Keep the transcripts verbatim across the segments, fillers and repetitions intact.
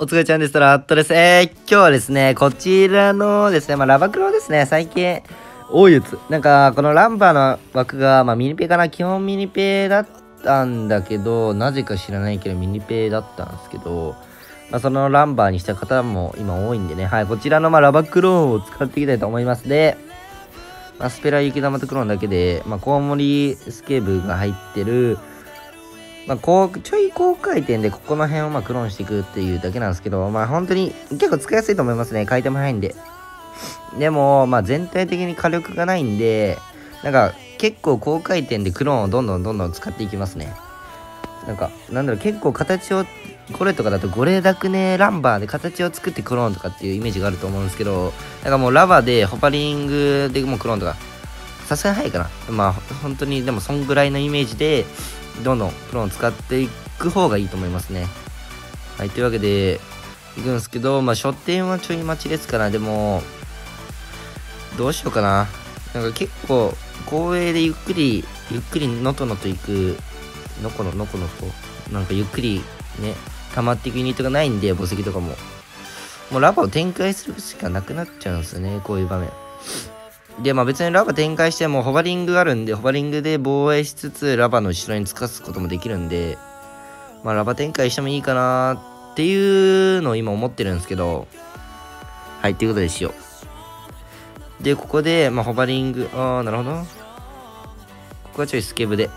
お疲れちゃんです。ラットです。えー、今日はですね、こちらのですね、まあ、ラバクロですね、最近多いやつ。なんか、このランバーの枠が、まあ、ミニペかな、基本ミニペだったんだけど、なぜか知らないけど、ミニペだったんですけど、まあ、そのランバーにした方も今多いんでね、はい、こちらのまあラバクローンを使っていきたいと思います。で、まあ、スペラ雪玉とクローンだけで、まあ、コウモリスケーブが入ってる、まあ、こうちょい高回転でここの辺をまあクローンしていくっていうだけなんですけど、まあ本当に結構使いやすいと思いますね。回転も早いんで。でも、まあ全体的に火力がないんで、なんか結構高回転でクローンをどんどんどんどん使っていきますね。なんか、なんだろう、結構形を、これとかだと、ゴレダクネランバーで形を作ってクローンとかっていうイメージがあると思うんですけど、なんかもうラバーでホパリングでもうクローンとか、さすがに早いかな。まあ本当に、でもそんぐらいのイメージで、どんどんクローン使っていく方がいいと思いますね。はい、というわけで、いくんですけど、まあ初点はちょい待ちですから、でも、どうしようかな。なんか結構、後衛でゆっくり、ゆっくりのとのといく、のこののこのこ、なんかゆっくりね、溜まっていくユニットがないんで、墓石とかも。もうラバを展開するしかなくなっちゃうんですよね、こういう場面。で、まあ別にラバ展開してもホバリングがあるんで、ホバリングで防衛しつつ、ラバの後ろにつかすこともできるんで、まあラバ展開してもいいかなーっていうのを今思ってるんですけど、はい、ということでしよう。で、ここで、まあホバリング、あー、なるほど。ここはちょいスケブで。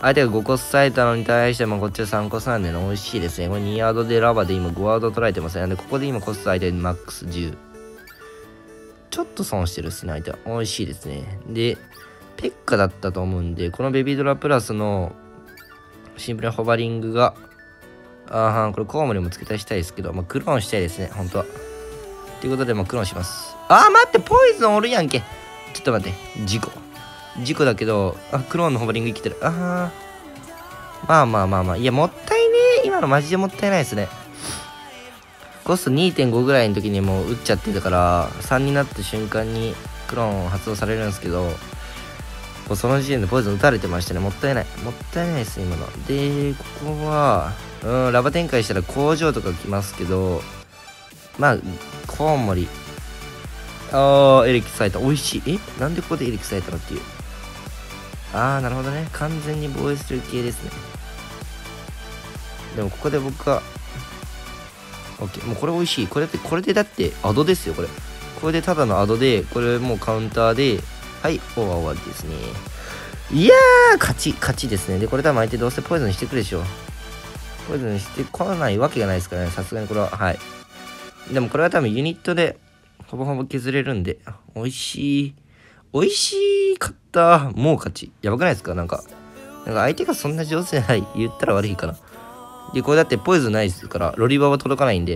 相手がごこさえたのに対してもこっちはさんこ差なんでね、美味しいですね。これにヤードでラバーで今ごワード取られてますね。なんでここで今コスト相手にマックスじゅう。ちょっと損してるっすね、相手は。美味しいですね。で、ペッカだったと思うんで、このベビードラプラスのシンプルなホバリングが、あー、これコウモリも付け足したいですけど、まあ、クローンしたいですね、本当は。ということで、まあ、クローンします。あー、待って、ポイズンおるやんけ。ちょっと待って、事故。事故だけど、あ、クローンのホバリング生きてる。ああ。まあまあまあまあ。いや、もったいねえ。今のマジでもったいないですね。コスト にてんご ぐらいの時にもう打っちゃってたから、さんになった瞬間にクローン発動されるんですけど、もうその時点でポイズン打たれてましたね。もったいない。もったいないですね、今の。で、ここは、うん、ラバ展開したら工場とか来ますけど、まあ、コウモリ。ああ、エレキ咲いた。美味しい。え、なんでここでエレキ咲いたのっていう。ああ、なるほどね。完全に防衛する系ですね。でも、ここで僕は、OK。もうこれ美味しい。これって、これでだって、アドですよ、これ。これでただのアドで、これもうカウンターで、はい、オーバー終わりですね。いやー、勝ち、勝ちですね。で、これ多分相手どうせポイズンしてくるでしょ。ポイズンしてこないわけがないですからね。さすがにこれは、はい。でも、これは多分ユニットで、ほぼほぼ削れるんで、美味しい。美味しかった。もう勝ち。やばくないですかなんか。なんか相手がそんな上手じゃない。言ったら悪いかな。で、これだってポイズンないですから、ロリババ届かないんで。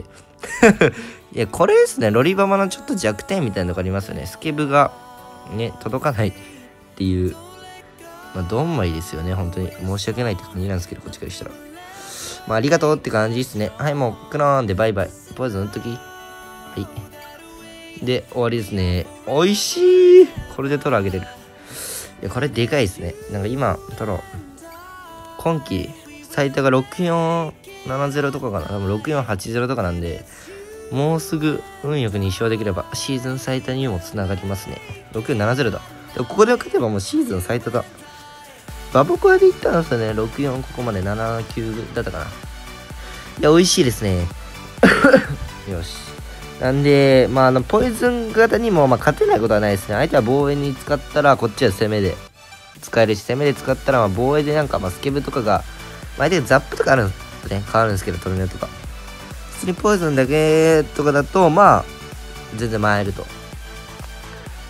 いや、これですね。ロリババのちょっと弱点みたいなのがありますよね。スケブが、ね、届かないっていう。まあ、どんまいですよね。本当に。申し訳ないって感じなんですけど、こっちからしたら。まあ、ありがとうって感じですね。はい、もう、クローンでバイバイ。ポイズン打っとき。はい。で、終わりですね。おいしい。これでトロあげてる。いや、これでかいですね。なんか今、トロ、今季最多がろくよんななぜろとかかな。でもろくよんはちぜろとかなんで、もうすぐ運よくに勝できれば、シーズン最多にもつながりますね。ろくよんななぜろだ。でここで勝てばもうシーズン最多だ。バボコアでいったんですよね。ろくよんここまでななきゅうだったかな。いや、おいしいですね。よし。なんで、まあ、あの、ポイズン型にも、まあ、勝てないことはないですね。相手は防衛に使ったら、こっちは攻めで使えるし、攻めで使ったら、まあ、防衛でなんか、まあ、スケブとかが、まあ、相手がザップとかあるんですね。変わるんですけど、トルネとか。普通にポイズンだけとかだと、まあ、全然回ると。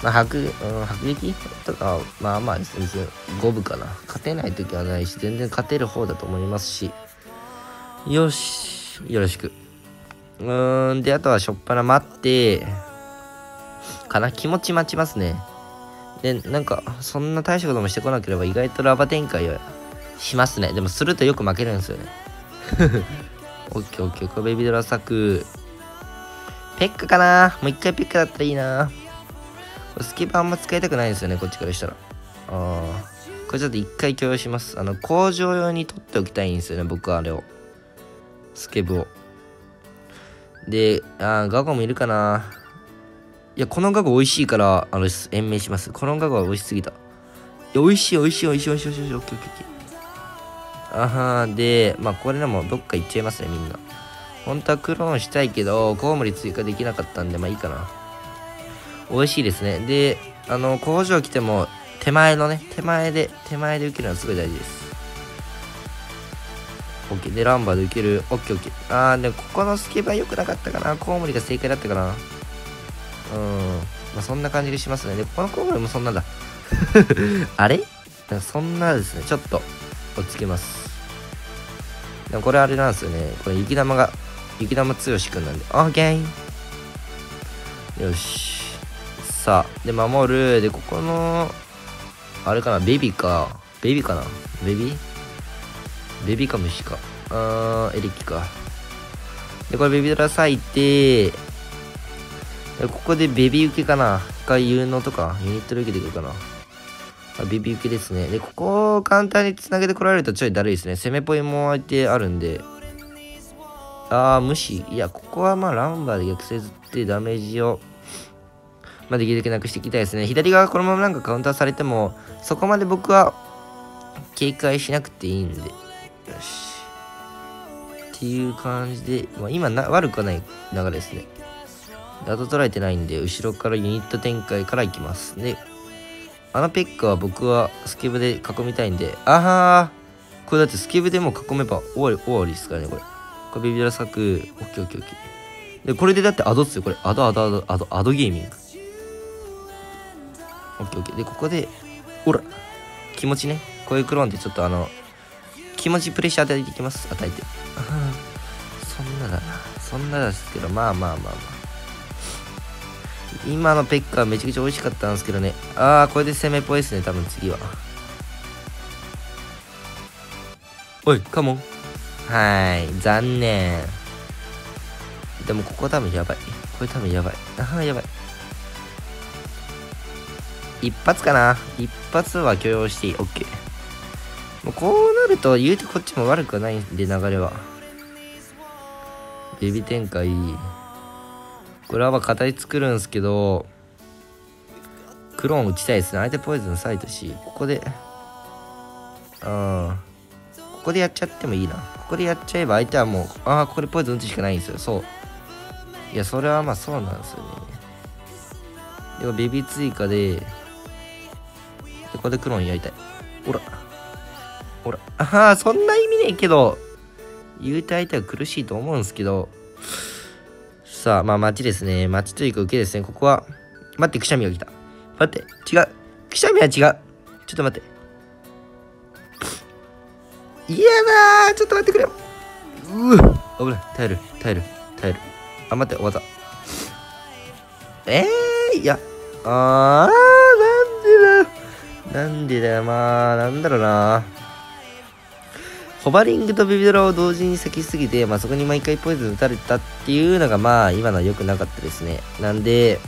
まあ、迫、うん、迫撃とか、まあまあ、全然五分かな。勝てないときはないし、全然勝てる方だと思いますし。よし、よろしく。うーん。で、あとはしょっぱな待って、かな。気持ち待ちますね。で、なんか、そんな大したこともしてこなければ意外とラバ展開をしますね。でも、するとよく負けるんですよね。オッケーオッケー。これベビードラ作。ペッカかな。もう一回ペッカだったらいいな。これスキップあんま使いたくないんですよね。こっちからしたら。あー。これちょっと一回共有します。あの、工場用に取っておきたいんですよね。僕はあれを。スケブを。で、あー、ガゴもいるかな。いや、このガゴ美味しいから、あの、延命します。このガゴは美味しすぎた。いや、美味しい、美味しい、美味しい、美味しい、美味しい、オッケーオッケーオッケー。あはー、で、まあ、これでもどっか行っちゃいますね、みんな。本当はクローンしたいけど、コウモリ追加できなかったんで、まあいいかな。美味しいですね。で、あの、工場来ても、手前のね、手前で、手前で受けるのはすごい大事です。OK。で、ランバーで受ける。OK、OK。あー、でもここのスケバ良くなかったかな。コウモリが正解だったかな。うん。まあ、そんな感じがしますね。で、このコウモリもそんなんだ。あれそんなですね。ちょっと、落ち着けます。でもこれあれなんですよね。これ、雪玉が、雪玉強しくんなんで。OK。よし。さあ、で、守る。で、ここの、あれかな、ベビーか。ベビーかなベビーベビーか虫か。あー、エレキか。で、これベビドラ咲いて、で、ここでベビー受けかなか、有能とか、ユニットで受けてくるかなあ、ベビー受けですね。で、ここを簡単に繋げてこられるとちょいだるいですね。攻めポイも相手あるんで。あー、無視。いや、ここはまあ、ランバーで逆せずってダメージを、まあ、できるだけなくしていきたいですね。左側このままなんかカウンターされても、そこまで僕は、警戒しなくていいんで。よし。っていう感じで、まあ、今な、悪くはない流れですね。ダート取られてないんで、後ろからユニット展開からいきます。で、あのペッカは僕はスケブで囲みたいんで、あはー、これだってスケブでもう囲めば終わり、終わりですからね、これ。これビビドラ咲く、オッケーオッケーオッケー。で、これでだってアドっすよ、これ。アドアドアドアド、アドゲーミング。オッケーオッケー。で、ここで、ほら、気持ちね。こういうクローンってちょっとあの、気持ちプレッシャー与えていきます。与えて。そんなだな。そんなですけど、まあまあまあまあ。今のペッカーめちゃくちゃ美味しかったんですけどね。ああ、これで攻めっぽいですね、多分次は。おい、カモン。はーい、残念。でもここ多分やばい。これ多分やばい。ああ、やばい。一発かな。一発は許容していい。オッケー。もうこうなると言うてこっちも悪くはないんで、流れは。ベビー展開。これはまあ形作るんですけど、クローン打ちたいですね。相手ポイズン割いたし、ここで、うん。ここでやっちゃってもいいな。ここでやっちゃえば相手はもう、ああ、ここでポイズン打つしかないんですよ。そう。いや、それはまあそうなんですよね。でもベビー追加で、でここでクローンやりたい。ほら。ほら。ああ、そんな意味ねえけど、言うて相手は苦しいと思うんですけど、さあ、まあ、待ちですね。待ちというか受けですね。ここは、待って、くしゃみが来た。待って、違う。くしゃみは違う。ちょっと待って。いやだー、ちょっと待ってくれよ。うぅ、危ない。耐える、耐える、耐える。あ、待って、終わった。えー、いや、あー、なんでだよ。なんでだよ、まあ、なんだろうな。ホバリングとベビドラを同時に咲きすぎて、まあ、そこに毎回ポイズン打たれたっていうのが、まあ、今のは良くなかったですね。なんで、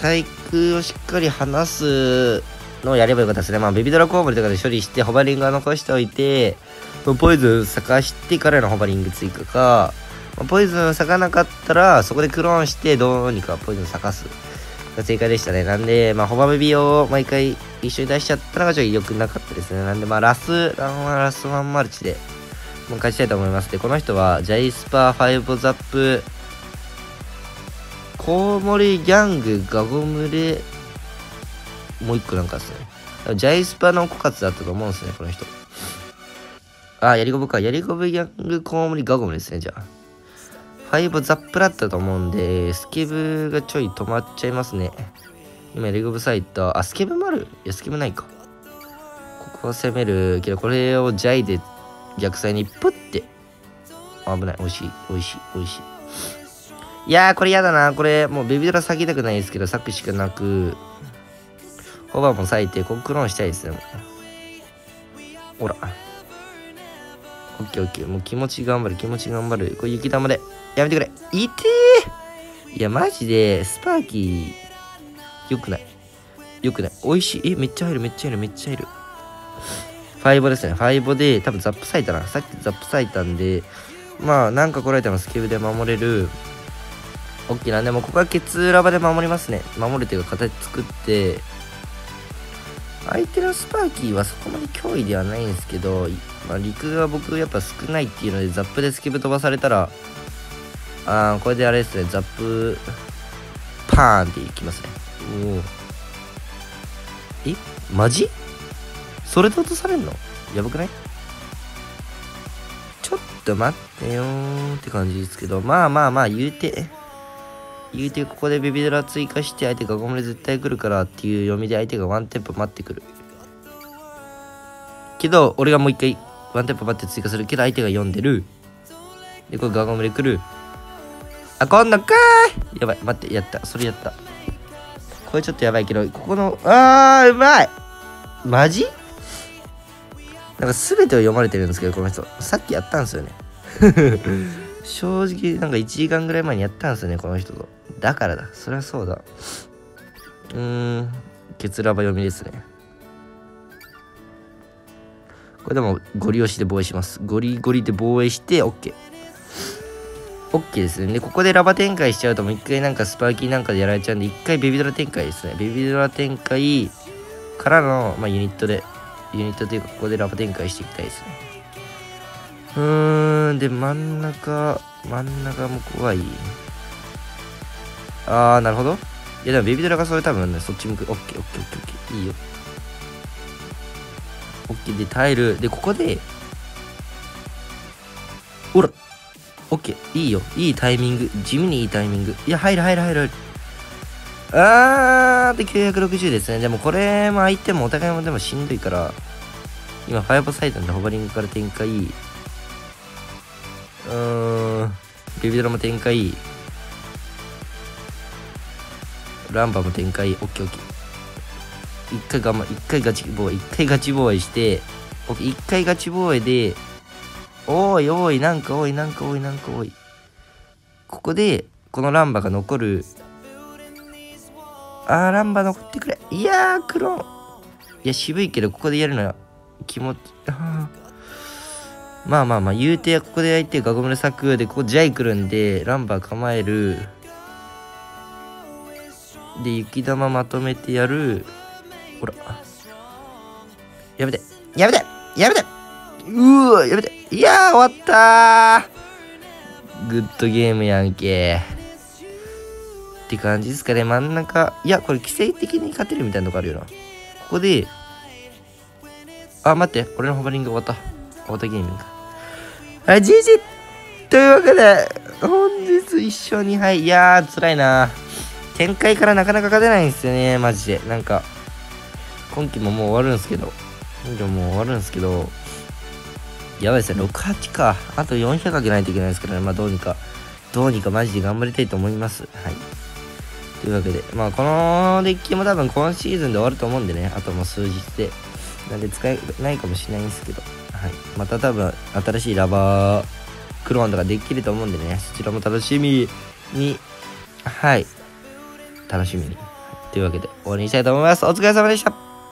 対空をしっかり離すのをやればよかったですね。まあ、ベビドラコウモリとかで処理して、ホバリングは残しておいて、ポイズン咲かしてからのホバリング追加か、ポイズン咲かなかったら、そこでクローンして、どうにかポイズン咲かす。が正解でしたね。なんで、まあ、ホバベビを毎回一緒に出しちゃったのがちょっと良くなかったですね。なんで、まあ、ラス、ランワン、ラスワンマルチで、もう勝ちたいと思います。で、この人は、ジャイスパー、ファイボザップ、コウモリ、ギャング、ガゴムレ、もう一個なんかですね。ジャイスパーの枯渇だったと思うんですね、この人。あ、ヤリゴブか。ヤリゴブ、ギャング、コウモリ、ガゴムレですね、じゃあ。ファイブザップだったと思うんで、スケブがちょい止まっちゃいますね。今、レゴブサイト。あ、スケブもある。いや、スケブないか。ここを攻めるけど、これをジャイで逆サイにプッて。危ない。美味しい。美味しい。美味しい。いやー、これやだな。これ、もうベビドラ割きたくないですけど、割くしかなく、ホバーも割いて、ここクローンしたいですね。ほら。オッケーオッケー。もう気持ち頑張る。気持ち頑張る。これ雪玉で。やめてくれ。いてー。いや、マジで、スパーキー、良くない。良くない。美味しい。え、めっちゃ入る、めっちゃ入る、めっちゃ入る。ファイボですね。ファイボで、多分ザップ咲いたな。さっきザップ咲いたんで、まあなんか来られてもスキルで守れる大きな、でもここはケツラバで守りますね。守るというか形作って、相手のスパーキーはそこまで脅威ではないんですけど、まあ、陸は僕やっぱ少ないっていうので、ザップでスキブ飛ばされたら、あーこれであれですね、ザップパーンっていきますね。おお、えマジそれで落とされんのやばくない？ちょっと待ってよーって感じですけど、まあまあまあ言うて言うてここでビビドラ追加して、相手がゴムで絶対来るからっていう読みで相手がワンテンポ待ってくるけど、俺がもう一回ワンテンポ待って追加するけど、相手が読んでる。でこれガゴムで来る。あこんなかーい、やばい、待って、やった、それやった。これちょっとやばいけど、ここのあーうまい、マジなんか全てを読まれてるんですけど、この人さっきやったんですよね正直なんかいちじかんぐらい前にやったんですよね、この人と。だからだ、そりゃそうだ。うーん、ケツラバ読みですね。これでもゴリ押しで防衛します。ゴリゴリで防衛して OK、 OK ですね。でここでラバ展開しちゃうと、もう一回なんかスパーキーなんかでやられちゃうんで、一回ベビドラ展開ですね。ベビドラ展開からの、まあ、ユニットでユニットというかここでラバ展開していきたいですね。うーん、で真ん中真ん中も怖い。あーなるほど。いやでもベビドラがそれ多分ね、そっち向く。 OKOKOKOK いいよ。 OK で耐える。でここでおら OK いいよ、いいタイミング、地味にいいタイミング。いや入る入る入る入る。あーできゅうひゃくろくじゅうですね。でもこれも相手もお互いもでもしんどいから、今ファイアボサイドでホバリングから展開。うーん、ベビドラも展開、ランバも展開。 OKOK 一回我慢、一回ガチ防衛、一回ガチ防衛して OK、 一回ガチ防衛で、おいおいなんかおいなんかおいなんかおい。ここでこのランバが残る。あーランバ残ってくれ。いやークローン、いや渋いけど、ここでやるのは気持ちあまあまあまあ言うて、ここで相手がゴムの柵で、ここジャイ来るんでランバ構える。で雪玉まとめてやる。ほらやめてやめてやめて、うわやめて。いやー終わったー、グッドゲームやんけーって感じですかね。真ん中、いやこれ奇跡的に勝てるみたいなとこあるよな。ここであ待って、俺のホバリング終わった。終わったゲームかあじじ。というわけで本日いっしょうにはい。いやー辛いな、展開からなかなか勝てないんですよねマジで。なんか今期ももう終わるんですけど、今期ももう終わるんですけど、やばいですね。ろくじゅうはちか、あとよんひゃくかけないといけないですけどね。まあどうにかどうにかマジで頑張りたいと思います。はい、というわけで、まあこのデッキも多分今シーズンで終わると思うんでね、あともう数日で、なんで使えないかもしれないんですけど、はい、また多分新しいラバークローンとかできると思うんでね、そちらも楽しみに、はい、楽しみに、はい、というわけで終わりにしたいと思います。お疲れ様でした。